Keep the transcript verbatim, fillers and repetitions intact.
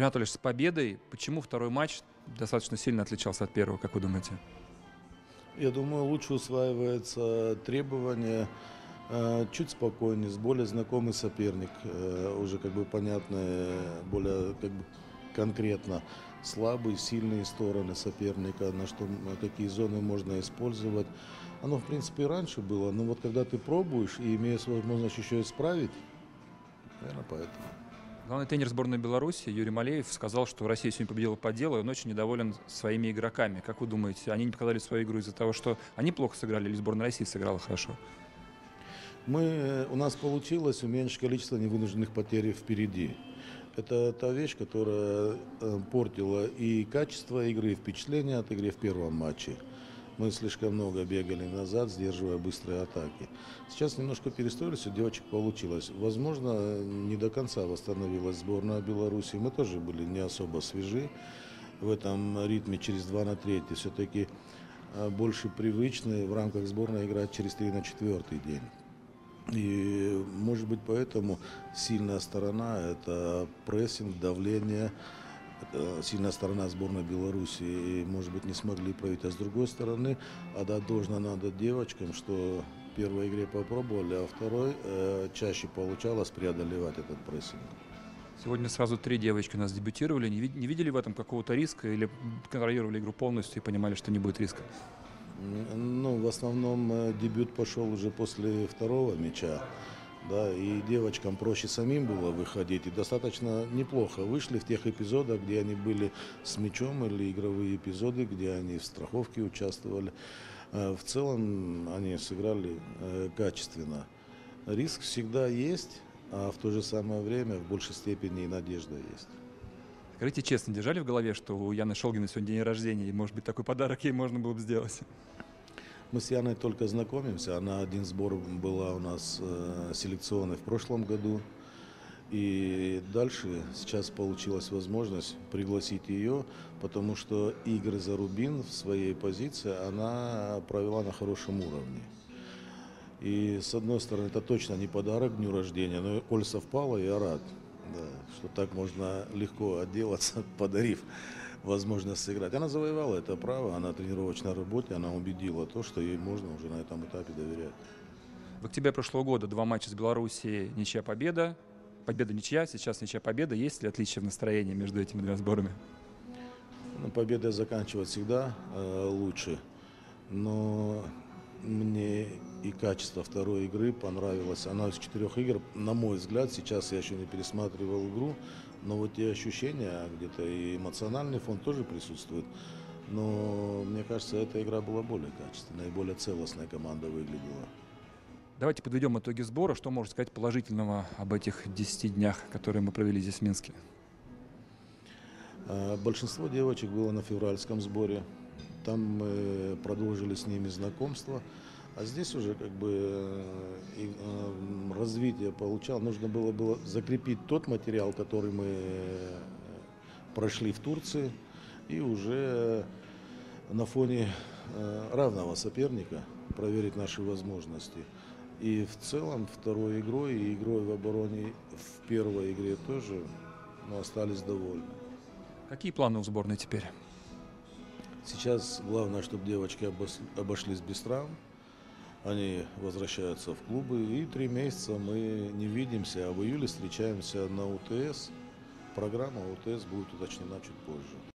Юрий Анатольевич, с победой. Почему второй матч достаточно сильно отличался от первого, как вы думаете? Я думаю, лучше усваивается требование, чуть спокойнее, с более знакомый соперник, уже как бы понятно, более как бы конкретно слабые, сильные стороны соперника, на что, на какие зоны можно использовать. Оно, в принципе, и раньше было, но вот когда ты пробуешь и имеешь возможность еще исправить, наверное, поэтому. Главный тренер сборной Беларуси Юрий Малеев сказал, что Россия сегодня победила по делу, и он очень недоволен своими игроками. Как вы думаете, они не показали свою игру из-за того, что они плохо сыграли, или сборная России сыграла хорошо? Мы, у нас получилось уменьшить количество невынужденных потерь впереди. Это та вещь, которая портила и качество игры, и впечатление от игры в первом матче. Мы слишком много бегали назад, сдерживая быстрые атаки. Сейчас немножко перестроились, у девочек получилось. Возможно, не до конца восстановилась сборная Беларуси. Мы тоже были не особо свежи в этом ритме через два на три. Все-таки больше привычны в рамках сборной играть через три на четыре день. И, может быть, поэтому сильная сторона – это прессинг, давление, это сильная сторона сборной Беларуси. И, может быть, не смогли пройти. А с другой стороны, отдать должное надо девочкам, что в первой игре попробовали, а второй э, чаще получалось преодолевать этот прессинг. Сегодня сразу три девочки у нас дебютировали. Не, не видели в этом какого-то риска или контролировали игру полностью и понимали, что не будет риска? Ну, в основном дебют пошел уже после второго мяча, да, и девочкам проще самим было выходить, и достаточно неплохо вышли в тех эпизодах, где они были с мячом, или игровые эпизоды, где они в страховке участвовали. В целом они сыграли качественно. Риск всегда есть, а в то же самое время в большей степени и надежда есть. Скажите честно, держали в голове, что у Яны Шелгиной сегодня день рождения, и, может быть, такой подарок ей можно было бы сделать? Мы с Яной только знакомимся. Она один сбор была у нас э, селекционной в прошлом году. И дальше сейчас получилась возможность пригласить ее, потому что игры за Рубин в своей позиции она провела на хорошем уровне. И, с одной стороны, это точно не подарок дню рождения, но коль совпало, я рад. Да, что так можно легко отделаться, подарив возможность сыграть. Она завоевала это право, она в тренировочной работе, она убедила то, что ей можно уже на этом этапе доверять. В октябре прошлого года два матча с Белоруссией, ничья, победа, победа, ничья, сейчас ничья, победа. Есть ли отличие в настроении между этими двумя сборами? Ну, победа заканчивать всегда э, лучше, но мне и качество второй игры понравилось. Она из четырех игр, на мой взгляд, сейчас я еще не пересматривал игру, но вот те ощущения, где-то и эмоциональный фон тоже присутствует. Но мне кажется, эта игра была более качественная и более целостная команда выглядела. Давайте подведем итоги сбора. Что можно сказать положительного об этих десяти днях, которые мы провели здесь в Минске? Большинство девочек было на февральском сборе. Там мы продолжили с ними знакомство, а здесь уже как бы развитие получал. Нужно было, было закрепить тот материал, который мы прошли в Турции, и уже на фоне равного соперника проверить наши возможности. И в целом второй игрой и игрой в обороне в первой игре тоже мы остались довольны. Какие планы у сборной теперь? Сейчас главное, чтобы девочки обошлись без травм, они возвращаются в клубы, и три месяца мы не видимся, а в июле встречаемся на УТС. Программа УТС будет уточнена чуть позже.